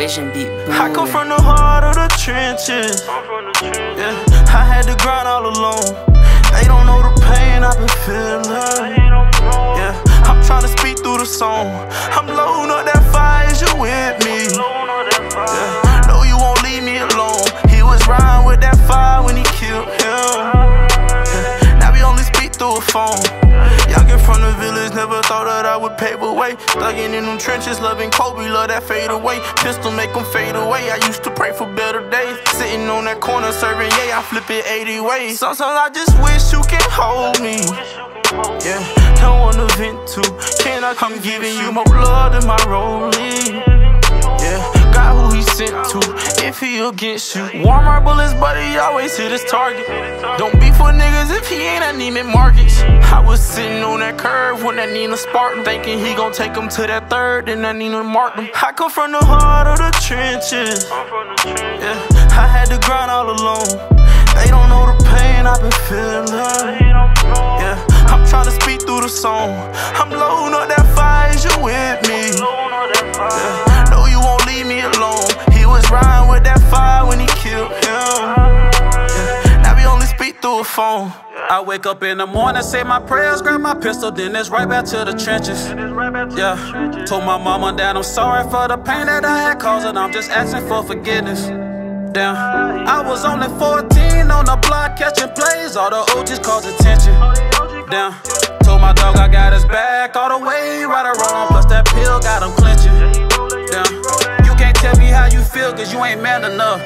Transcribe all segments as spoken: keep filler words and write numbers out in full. Motivation beat boom. I come from the heart of the trenches. Yeah, I had to grind all alone. They don't know the pain I've been feeling. Yeah, I'm trying to speak through the song. I'm blowing up that fire, is you with me? Yeah, no, you won't leave me alone. He was riding with that fire when he killed him. Now we only speak through a phone. Y'all get from the village, never thought that I would pave a way. Thuggin' in them trenches, loving Kobe, love that fade away. Pistol make them fade away, I used to pray for better days. Sitting on that corner serving, yeah, I flip it eighty ways. Sometimes I just wish you can hold me. Yeah, don't wanna vent to, can I come giving you more love than my rolling? Yeah, got who he sent to, if he against you. Warm our bullets, but he always hit his target. Don't be for niggas if he ain't at Neiman Markets. I was sitting on that curve when that Nina Spartan, thinking he gon' take him to that third, and that Nina marked him. I come from the heart of the trenches. Yeah, I had to grind all alone. They don't know the pain I've been feeling. Yeah, I'm trying to speak through the song. I'm blowing up that fire, is you with me? Yeah, no, you won't leave me alone. He was riding with that fire when he killed him. Through a phone. I wake up in the morning, say my prayers, grab my pistol, then it's right back to the trenches. Yeah, told my mama that I'm sorry for the pain that I had caused, and I'm just asking for forgiveness. Damn, I was only fourteen on the block catching plays, all the O Gs cause attention. Damn, told my dog I got his back all the way, right or wrong, plus that pill got him clenching. Damn, you can't tell me how you feel, cause you ain't man enough.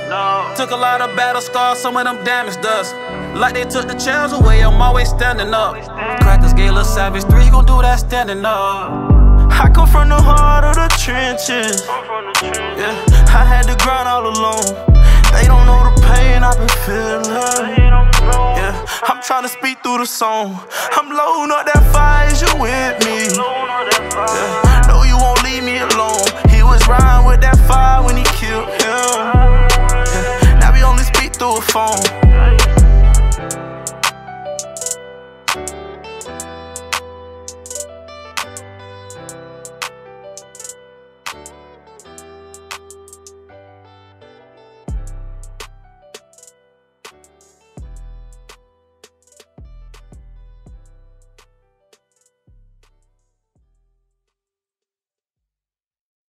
Took a lot of battle scars, some of them damaged us. Like they took the chairs away, I'm always standing up. Crackers gave Lil Savage three, gon' do that standing up. I come from the heart of the trenches. Yeah, I had to grind all alone. They don't know the pain I've been feeling. Yeah, I'm trying to speak through the song. I'm blowing up that fire, is you with me? Yeah, no, you won't leave me alone. He was riding with that fire when he killed him. Yeah, now we only speak through a phone.